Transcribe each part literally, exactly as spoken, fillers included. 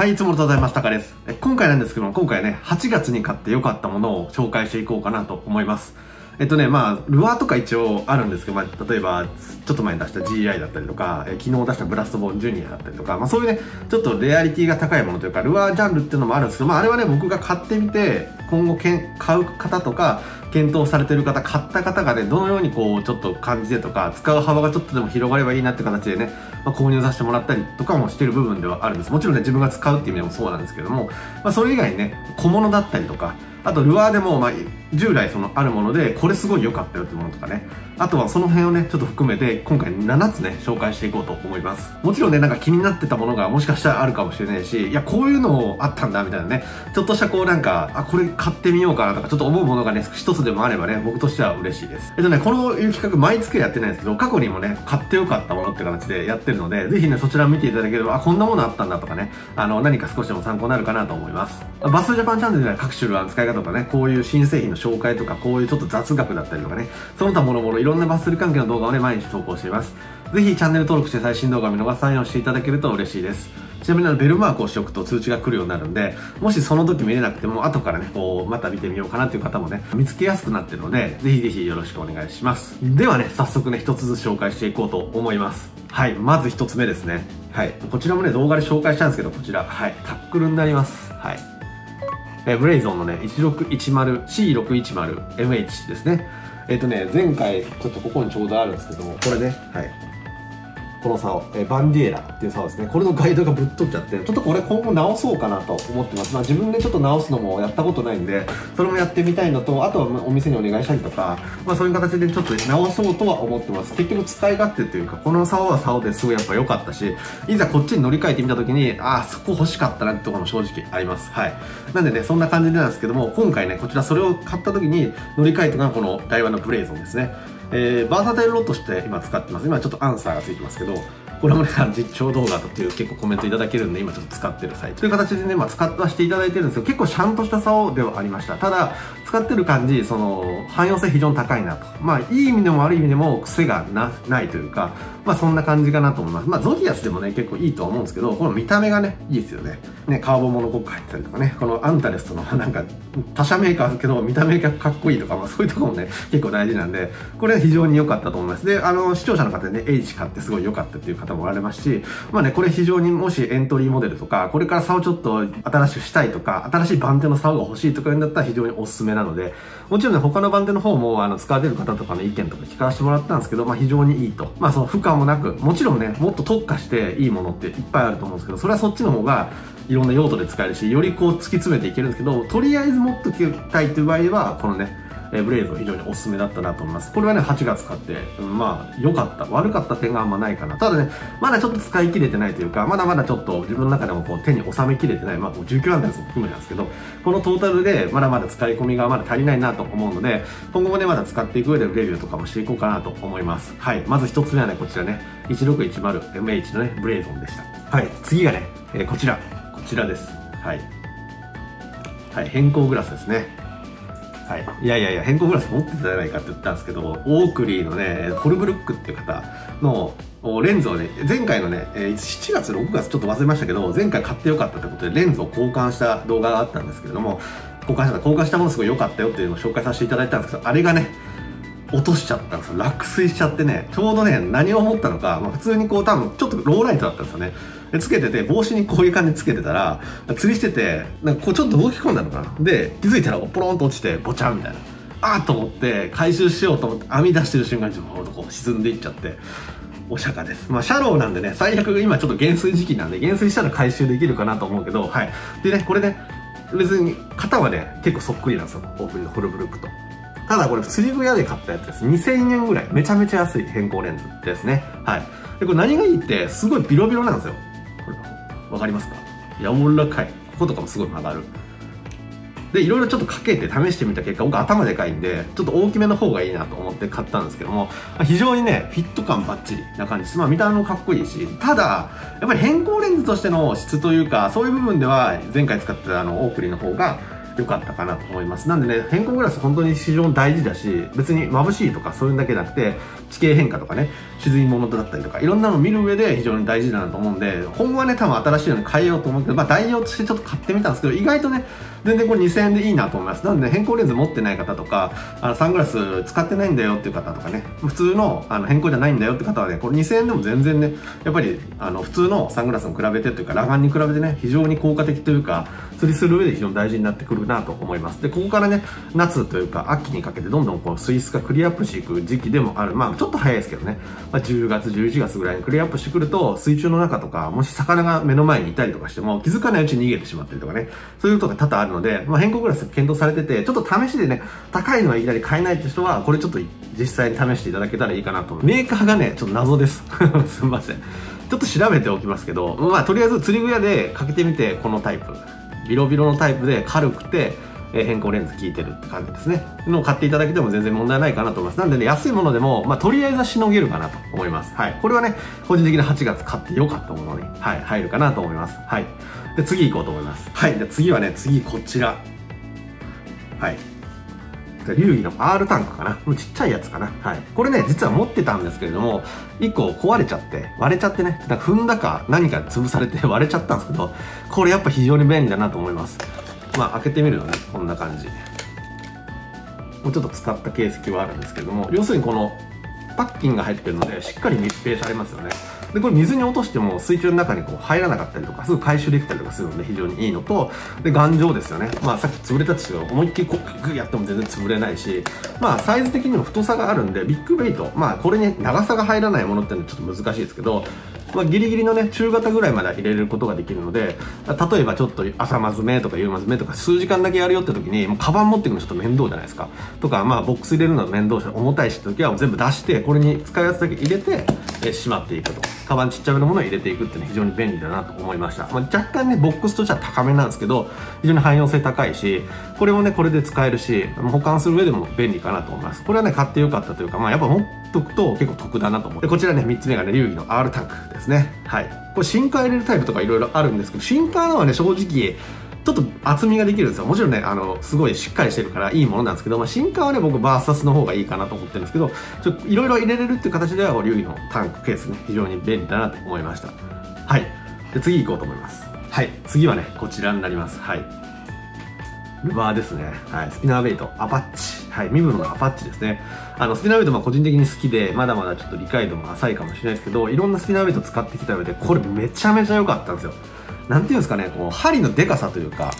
はい、いつもございます。タカです。今回なんですけども、今回ね、はちがつに買って良かったものを紹介していこうかなと思います。えっとね、まあ、ルアーとか一応あるんですけど、まあ、例えば、ちょっと前に出した ジーアイ だったりとか、え昨日出したブラストボーンジュニアだったりとか、まあそういうね、ちょっとレアリティが高いものというか、ルアージャンルっていうのもあるんですけど、まああれはね、僕が買ってみて、今後けん買う方とか、検討されてる方、買った方がね、どのようにこう、ちょっと感じてとか、使う幅がちょっとでも広がればいいなって形でね、まあ、購入させてもらったりとかもしてる部分ではあるんです。もちろんね、自分が使うっていう意味でもそうなんですけども、まあそれ以外にね、小物だったりとか、あとルアーでも、まあ、従来そのあるもので、これすごい良かったよってものとかね。あとはその辺をね、ちょっと含めて、今回ななつね、紹介していこうと思います。もちろんね、なんか気になってたものがもしかしたらあるかもしれないし、いや、こういうのあったんだ、みたいなね。ちょっとしたこうなんか、あ、これ買ってみようかなとか、ちょっと思うものがね、一つでもあればね、僕としては嬉しいです。えっとね、このいう企画毎月やってないんですけど、過去にもね、買って良かったものって形でやってるので、ぜひね、そちら見ていただければ、あ、こんなものあったんだとかね、あの、何か少しでも参考になるかなと思います。バスジャパンチャンネルでは各種ルアーの使い方とかね、こういう新製品の紹介とか、こういうちょっと雑学だったりとかね、その他もろもろいろんなバス釣り関係の動画をね、毎日投稿しています。ぜひチャンネル登録して最新動画を見逃さないようにしていただけると嬉しいです。ちなみにあのベルマークをしておくと通知が来るようになるんで、もしその時見れなくても、後からね、こう、また見てみようかなっていう方もね、見つけやすくなってるので、ぜひぜひよろしくお願いします。ではね、早速ね、一つずつ紹介していこうと思います。はい、まず一つ目ですね。はい、こちらもね、動画で紹介したんですけど、こちら、はい、タックルになります。はい。えー、ブレイゾンのね、いちろくいちまるシーろくいちまるエムエイチ ですね。えっ、ー、とね、前回、ちょっとここにちょうどあるんですけども、これね、はい。この竿、えー、バンディエラっていう竿ですね。これのガイドがぶっ飛っちゃって、ちょっとこれ今後直そうかなと思ってます。まあ自分でちょっと直すのもやったことないんで、それもやってみたいのと、あとはお店にお願いしたりとか、まあそういう形でちょっと直そうとは思ってます。結局使い勝手というか、この竿は竿ですごいやっぱ良かったし、いざこっちに乗り換えてみた時に、ああ、そこ欲しかったなってところも正直あります。はい。なんでね、そんな感じなんですけども、今回ね、こちらそれを買った時に乗り換えたのがこのダイワのブレイゾンですね。えー、バーサタイルロッドして今使ってます。今ちょっとアンサーがついてますけど、これもね、実況動画っていう結構コメントいただけるんで、今ちょっと使ってる最中という形でね、まあ使わせていただいてるんですけど、結構ちゃんとした竿ではありました。ただ、使ってる感じ、その、汎用性非常に高いなと。まあ、いい意味でも悪い意味でも癖が な, ないというか、まあそんな感じかなと思います。まあゾディアスでもね、結構いいとは思うんですけど、この見た目がね、いいですよね。ね、カーボンモノコック入ってたりとかね、このアンタレストのなんか、他社メーカーですけど、見た目がかっこいいとか、まあそういうところもね、結構大事なんで、これは非常に良かったと思います。で、あの、視聴者の方でね、H 買ってすごい良かったっていう方もおられますし、まあね、これ非常にもしエントリーモデルとか、これから竿ちょっと新しくしたいとか、新しい番手の竿が欲しいとかいうんだったら非常におすすめなので、もちろんね、他の番手の方も、あの、使われてる方とかの意見とか聞かせてもらったんですけど、まあ非常にいいと。まあその負荷もなく、もちろんね、もっと特化していいものっていっぱいあると思うんですけど、それはそっちの方がいろんな用途で使えるし、よりこう突き詰めていけるんですけど、とりあえず持っときたいという場合は、このね、ブレイズは非常におすすめだったなと思います。これはね、はちがつ買って、まあ、良かった。悪かった点があんまないかな。ただね、まだちょっと使い切れてないというか、まだまだちょっと自分の中でもこう手に収めきれてない、まあ、じゅうきゅうアンダーも含むんですけど、このトータルでまだまだ使い込みがまだ足りないなと思うので、今後もね、まだ使っていく上でレビューとかもしていこうかなと思います。はい。まず一つ目はね、こちらね、いちろくいちまるエムエイチ のね、ブレイゾンでした。はい。次がね、えー、こちら。こちらです。はい。はい。偏光グラスですね。はい、いやいやいや、偏光グラス持ってたじゃないかって言ったんですけど、オークリーのね、ホルブルックっていう方のレンズをね、前回のね、しちがつ、ろくがつちょっと忘れましたけど、前回買ってよかったってことでレンズを交換した動画があったんですけれども、交換した、交換したものすごい良かったよっていうのを紹介させていただいたんですけど、あれがね、落としちゃったんですよ。落水しちゃってね、ちょうどね、何を思ったのか、まあ、普通にこう多分ちょっとローライトだったんですよね。で、つけてて、帽子にこういう感じでつけてたら、釣りしてて、なんかこうちょっと動き込んだのかな。で、気づいたらポロンと落ちて、ボチャンみたいな。あーと思って、回収しようと思って、網出してる瞬間にちょっとこう沈んでいっちゃって。お釈迦です。まあ、シャローなんでね、最悪今ちょっと減衰時期なんで、減衰したら回収できるかなと思うけど、はい。でね、これね、別に型はね、結構そっくりなんですよ。オープンのホルブルックと。ただこれ釣り具屋で買ったやつです。にせんえんぐらい。めちゃめちゃ安い偏光レンズですね。はい。で、これ何がいいって、すごいビロビロなんですよ。これ、わかりますか？柔らかい。こことかもすごい曲がる。で、いろいろちょっとかけて試してみた結果、僕頭でかいんで、ちょっと大きめの方がいいなと思って買ったんですけども、非常にね、フィット感バッチリな感じです。まあ見た目もかっこいいし、ただ、やっぱり偏光レンズとしての質というか、そういう部分では前回使ってたあの、オークリーの方が、良かったかなと思います。なんでね、偏光グラス本当に非常に大事だし、別に眩しいとかそういうだけじゃなくて、地形変化とかね、沈み物だったりとか、いろんなのを見る上で非常に大事だなと思うんで、今後はね、多分新しいのに変えようと思って、まあ代用としてちょっと買ってみたんですけど、意外とね、全然これにせんえんでいいなと思います。なんで、ね、偏光レンズ持ってない方とか、あのサングラス使ってないんだよっていう方とかね、普通のあの偏光じゃないんだよって方はね、これにせんえんでも全然ね、やっぱりあの普通のサングラスに比べてというか、裸眼に比べてね、非常に効果的というか、釣りする上で非常に大事になってくるなと思います。で、ここからね、夏というか秋にかけてどんどんこう水質がクリアアップしていく時期でもある。まあちょっと早いですけどね、まあ、じゅうがつ、じゅういちがつぐらいにクリアアップしてくると、水中の中とか、もし魚が目の前にいたりとかしても、気づかないうちに逃げてしまったりとかね、そういうことが多々あるので、まあ、偏光グラス検討されてて、ちょっと試しでね、高いのはいきなり買えないって人は、これちょっと実際に試していただけたらいいかなと思う。メーカーがね、ちょっと謎です。すみません。ちょっと調べておきますけど、まあとりあえず釣り具屋でかけてみて、このタイプ。ビロビロのタイプで軽くて、えー、偏光レンズ効いてるって感じですね。のを買っていただけても全然問題ないかなと思います。なんでね、安いものでも、まあ、とりあえずはしのげるかなと思います。はい。これはね、個人的にはちがつ買ってよかったものに、はい、入るかなと思います。はい。で、次行こうと思います。はい。で、次はね、次こちら。はい。流儀の R タンクかな。もうちっちゃいやつかな。はい。これね、実は持ってたんですけれども、いっこ壊れちゃって、割れちゃってね、なんか踏んだか何か潰されて割れちゃったんですけど、これやっぱ非常に便利だなと思います。まあ開けてみるとね、こんな感じ。もうちょっと使った形跡はあるんですけども、要するにこのパッキンが入ってるので、しっかり密閉されますよね。で、これ水に落としても水中の中にこう入らなかったりとか、すぐ回収できたりとかするので非常にいいのと、で、頑丈ですよね。まあさっき潰れたんですけど、思いっきりこうグーやっても全然潰れないし、まあサイズ的にも太さがあるんで、ビッグベイト、まあこれに、ね、長さが入らないものっていうのはちょっと難しいですけど、まあギリギリのね、中型ぐらいまで入れることができるので、例えばちょっと朝まずめとか夕まずめとか数時間だけやるよって時に、もうカバン持っていくのちょっと面倒じゃないですか。とか、まあボックス入れるの面倒し、重たいしって時は全部出して、これに使うやつだけ入れて、えしまっていくと。カバンちっちゃめのものを入れていくっていうのは非常に便利だなと思いました。まあ、若干ね、ボックスとしては高めなんですけど、非常に汎用性高いし、これもね、これで使えるし、保管する上でも便利かなと思います。これはね、買ってよかったというか、まあやっぱ持っとくと結構得だなと思って。こちらね、みっつめがね、流儀の R タンクですね。はい。これ深海入れるタイプとかいろいろあるんですけど、深海のはね、正直、ちょっと厚みができるんですよ。もちろんね、あの、すごいしっかりしてるからいいものなんですけど、まあ、進化はね、僕、バーサスの方がいいかなと思ってるんですけど、ちょっといろいろ入れれるっていう形では、流儀のタンクケースね、非常に便利だなと思いました。はい。で、次行こうと思います。はい。次はね、こちらになります。はい。ルバーですね。はい。スピナーベイト、アパッチ。はい。身分のアパッチですね。あの、スピナーベイトも個人的に好きで、まだまだちょっと理解度も浅いかもしれないですけど、いろんなスピナーベイト使ってきた上で、これめちゃめちゃ良かったんですよ。なんていうんですかね、こう、針のデカさというか、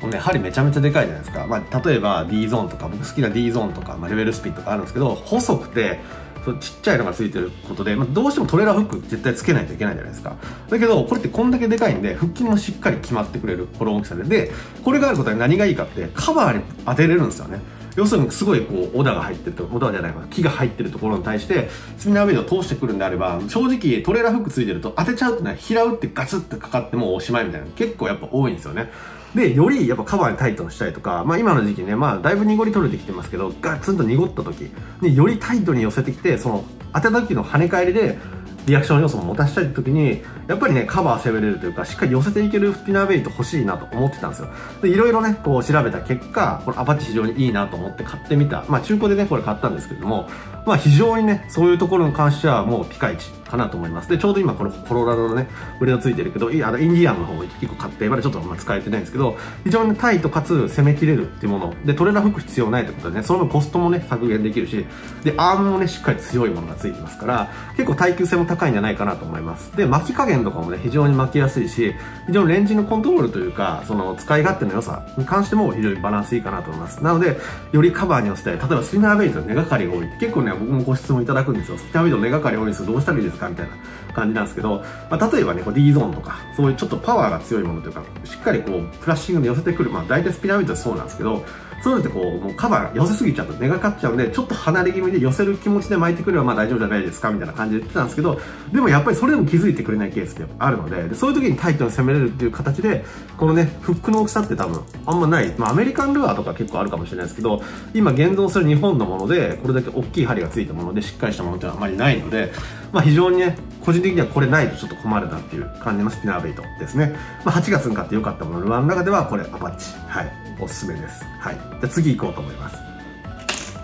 このね、針めちゃめちゃでかいじゃないですか。まあ、例えば D ゾーンとか、僕好きな D ゾーンとか、まあ、レベルスピンとかあるんですけど、細くて、そうちっちゃいのがついてることで、まあ、どうしてもトレーラーフック絶対つけないといけないじゃないですか。だけど、これってこんだけでかいんで、腹筋もしっかり決まってくれる、この大きさで。で、これがあることは何がいいかって、カバーに当てれるんですよね。要するにすごいこう、オダが入ってると、オダじゃないか、木が入ってるところに対して、スピナーベイトを通してくるんであれば、正直トレーラーフックついてると当てちゃうとね、平打ってガツッとかかってもうおしまいみたいな、結構やっぱ多いんですよね。で、よりやっぱカバーにタイトにしたりとか、まあ今の時期ね、まあだいぶ濁り取れてきてますけど、ガツンと濁った時によりタイトに寄せてきて、その当てた時の跳ね返りで、リアクション要素も持たせたい時に、やっぱりね、カバー攻めれるというか、しっかり寄せていけるスピナーベイト欲しいなと思ってたんですよ。で、いろいろね、こう調べた結果、このアパッチ非常にいいなと思って買ってみた。まあ中古でね、これ買ったんですけども、まあ非常にね、そういうところに関してはもうピカイチかなと思います。で、ちょうど今これコロラドのね、腕がついてるけど、いあのインディアンの方もいっこ買って、まだちょっとあんま使えてないんですけど、非常にタイトかつ攻めきれるっていうもの。で、トレーラーフック必要ないってことでね、その分コストもね、削減できるし、で、アームもね、しっかり強いものがついてますから、結構耐久性も高いんじゃないかなと思います。で、巻き加減とかもね、非常に巻きやすいし、非常にレンジのコントロールというか、その使い勝手の良さに関しても非常にバランスいいかなと思います。なので、よりカバーに寄せて、例えばスピナーベイトの根がかりが多いって、結構ね、僕もご質問いただくんですよ。スピナーベイトの根がかり多いんですよ。どうしたらいいですかみたいな感じなんですけど、まあ、例えばね、D ゾーンとか、そういうちょっとパワーが強いものというか、しっかりこう、フラッシングで寄せてくる、まあ大体スピナーベイトはそうなんですけど、そういうのってこう、もうカバー寄せすぎちゃうと根がかっちゃうんで、ちょっと離れ気味で寄せる気持ちで巻いてくればまあ大丈夫じゃないですかみたいな感じで言ってたんですけど、でもやっぱりそれでも気づいてくれないケースってあるので、でそういう時にタイトに攻めれるっていう形で、このね、フックの大きさって多分あんまない、まあアメリカンルアーとか結構あるかもしれないですけど、今現存する日本のもので、これだけ大きい針がついたものでしっかりしたものってのはあまりないので、まあ非常にね、個人的にはこれないとちょっと困るなっていう感じのスピナーベイトですね。まあ、はちがつに買って良かったものの中ではこれアパッチ、はい、おすすめです。はい、じゃあ次行こうと思います。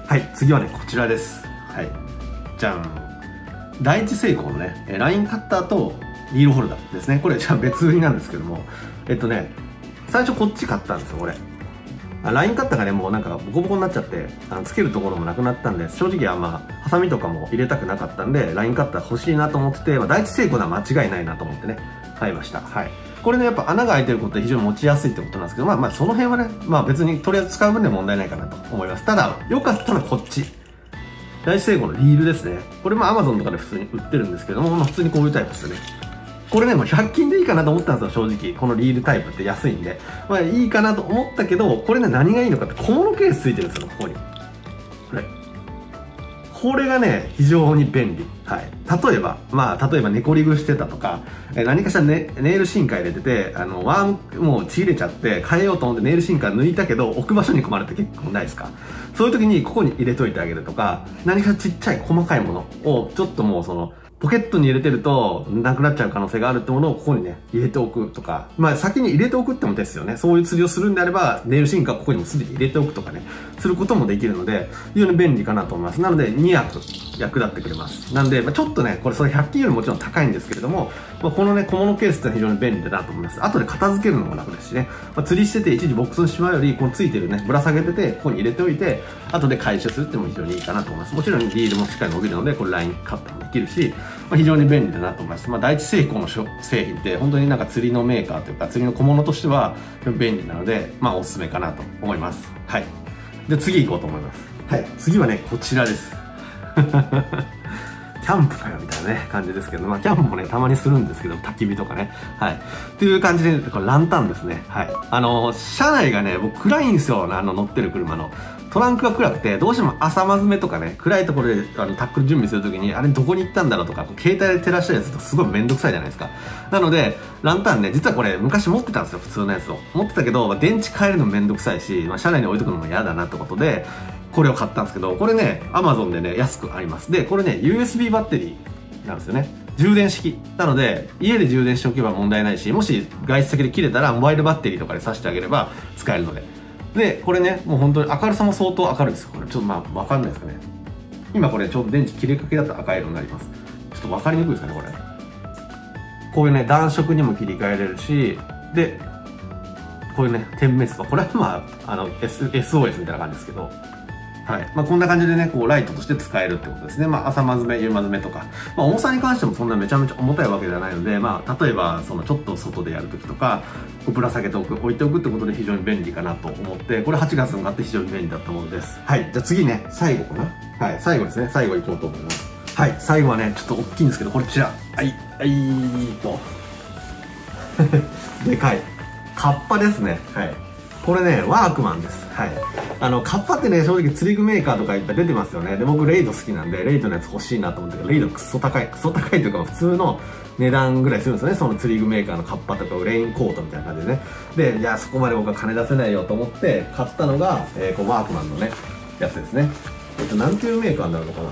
はい、次はね、こちらです。はい、じゃん。第一セイコーのね、ラインカッターとリールホルダーですね。これじゃあ別売りなんですけども、えっとね、最初こっち買ったんですよ、これ。ラインカッターがね、もうなんかボコボコになっちゃって、あのつけるところもなくなったんで、正直はまあ、ハサミとかも入れたくなかったんで、ラインカッター欲しいなと思ってて、まあ、第一セイコーは間違いないなと思ってね、買いました。はい。これね、やっぱ穴が開いてることで非常に持ちやすいってことなんですけど、まあまあ、その辺はね、まあ別にとりあえず使う分で問題ないかなと思います。ただ、良かったのはこっち。第一セイコーのリールですね。これも アマゾン とかで普通に売ってるんですけども、まあ、普通にこういうタイプですよね。これね、もうひゃく均でいいかなと思ったんですよ、正直。このリールタイプって安いんで。まあいいかなと思ったけど、これね、何がいいのかって小物ケースついてるんですよ、ここに。これ。これがね、非常に便利。はい。例えば、まあ、例えば、猫リグしてたとか、え何かしら、ね、ネイルシンカー入れてて、あの、ワーム、もうちぎれちゃって、変えようと思ってネイルシンカー抜いたけど、置く場所に困るって結構ないですか。そういう時に、ここに入れといてあげるとか、何かちっちゃい細かいものを、ちょっともうその、ポケットに入れてると、なくなっちゃう可能性があるってものをここにね、入れておくとか。まあ、先に入れておくってもですよね。そういう釣りをするんであれば、ネイルシンカーをここにもすでに入れておくとかね、することもできるので、非常に便利かなと思います。なので、に役、役立ってくれます。なんで、まあ、ちょっとね、これ、そのひゃく均よりもちろん高いんですけれども、まあ、このね、小物ケースって非常に便利だなと思います。後で片付けるのも楽ですしね。まあ、釣りしてて、一時ボックスにしまうより、このついてるね、ぶら下げてて、ここに入れておいて、後で回収するっても非常にいいかなと思います。もちろん、リールもしっかり伸びるので、これ、ラインカットもできるし、まあ非常に便利だなと思います。まあ、第一セイコーの製品って本当になんか釣りのメーカーというか釣りの小物としては便利なので、まあ、おすすめかなと思います。はい。で、次行こうと思います。はい。次はね、こちらです。キャンプかよみたいなね、感じですけど、まあ、キャンプもね、たまにするんですけど、焚き火とかね。はい。っていう感じで、これランタンですね。はい。あの、車内がね、僕暗いんですよ。あの、乗ってる車の。トランクが暗くて、どうしても朝まずめとかね、暗いところであのタックル準備するときに、あれどこに行ったんだろうとか、携帯で照らしたりするとすごいめんどくさいじゃないですか。なので、ランタンね、実はこれ昔持ってたんですよ、普通のやつを。持ってたけど、まあ、電池変えるのめんどくさいし、まあ、車内に置いとくのも嫌だなってことで、これを買ったんですけど、これね、アマゾン でね、安くあります。で、これね、ユーエスビー バッテリーなんですよね。充電式。なので、家で充電しておけば問題ないし、もし外出先で切れたら、モバイルバッテリーとかで挿してあげれば使えるので。で、これね、もう本当に明るさも相当明るいですよ。これちょっとまあ、わかんないですかね。今これちょうど電池切れかけだと赤色になります。ちょっとわかりにくいですかね、これ。こういうね、暖色にも切り替えられるし、で、こういうね、点滅とか、これはまあ、あの、S、エスオーエス みたいな感じですけど、はい。まあ、こんな感じでね、こう、ライトとして使えるってことですね。まあ、朝まずめ、夕まずめとか。まあ、重さに関してもそんなめちゃめちゃ重たいわけじゃないので、まあ、例えば、その、ちょっと外でやるときとか、ぶら下げておく、置いておくってことで非常に便利かなと思って、これはちがつになって非常に便利だったものです。はい。じゃあ次ね、最後かな。はい。最後ですね。最後いこうと思います。はい。最後はね、ちょっと大きいんですけど、こちら。はい。はい、と。でかい。カッパですね。はい。これね、ワークマンです。はい。あの、カッパってね、正直釣り具メーカーとかいっぱい出てますよね。で、僕、レイド好きなんで、レイドのやつ欲しいなと思ったけど、レイドクソ高い、クソ高いというか、普通の値段ぐらいするんですよね。その釣り具メーカーのカッパとか、レインコートみたいな感じでね。で、いや、そこまで僕は金出せないよと思って、買ったのが、えー、こう、ワークマンのね、やつですね。えっと、なんていうメーカーになるのかな。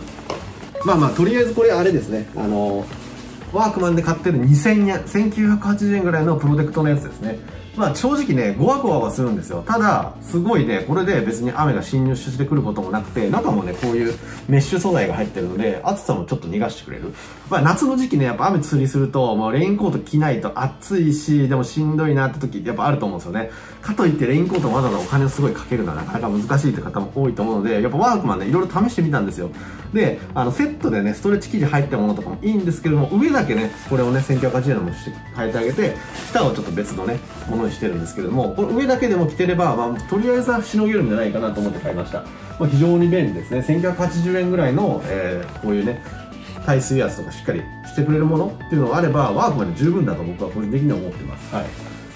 まあまあ、とりあえずこれ、あれですね。あの、ワークマンで買ってるにせんえん、せんきゅうひゃくはちじゅうえんぐらいのプロテクトのやつですね。まあ正直ね、ゴワゴワはするんですよ。ただ、すごいね、これで別に雨が侵入してくることもなくて、中もね、こういうメッシュ素材が入ってるので、暑さもちょっと逃がしてくれる。まあ夏の時期ね、やっぱ雨釣りすると、もうレインコート着ないと暑いし、でもしんどいなって時ってやっぱあると思うんですよね。かといってレインコートわざわざお金をすごいかけるのはなかなか難しいって方も多いと思うので、やっぱワークマンね、いろいろ試してみたんですよ。で、あの、セットでね、ストレッチ生地入ったものとかもいいんですけども、上だけね、これをね、せんきゅうひゃくはちじゅうえんもして変えてあげて、下はちょっと別のね、ものしてるんですけども、これ上だけでも着てれば、まあ、とりあえずはしのげるんじゃないかなと思って買いました。まあ、非常に便利ですね。せんきゅうひゃくはちじゅうえんぐらいの、えー、こういうね、耐水圧とかしっかりしてくれるものっていうのがあれば、ワークマンで十分だと僕は個人的には思ってます。はい。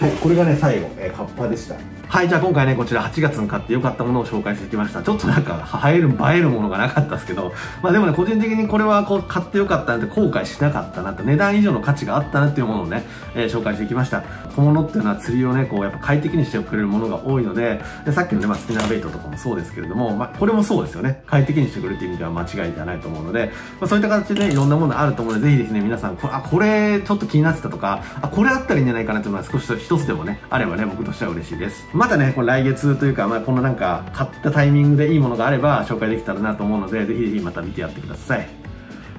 はい、これがね、最後、えー、カッパでした。はい、じゃあ今回ね、こちらはちがつに買って良かったものを紹介してきました。ちょっとなんか、映える、映えるものがなかったですけど、まあでもね、個人的にこれはこう、買って良かったなって後悔しなかったなって、値段以上の価値があったなっていうものをね、えー、紹介してきました。小物っていうのは釣りをね、こう、やっぱ快適にしてくれるものが多いので、でさっきのね、まあ、スピナーベイトとかもそうですけれども、まあ、これもそうですよね。快適にしてくれるっていう意味では間違いではないと思うので、まあ、そういった形でね、いろんなものあると思うので、ぜひですね、皆さん、あ、これちょっと気になってたとか、あ、これあったらいいんじゃないかなっていうのは少し一つでもね、あればね、僕としては嬉しいです。またね、この来月というか、まあ、このなんか、買ったタイミングでいいものがあれば紹介できたらなと思うので、ぜひぜひまた見てやってください。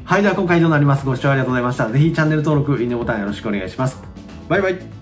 はい、では今回以上になります。ご視聴ありがとうございました。ぜひチャンネル登録、いいねボタンよろしくお願いします。バイバイ。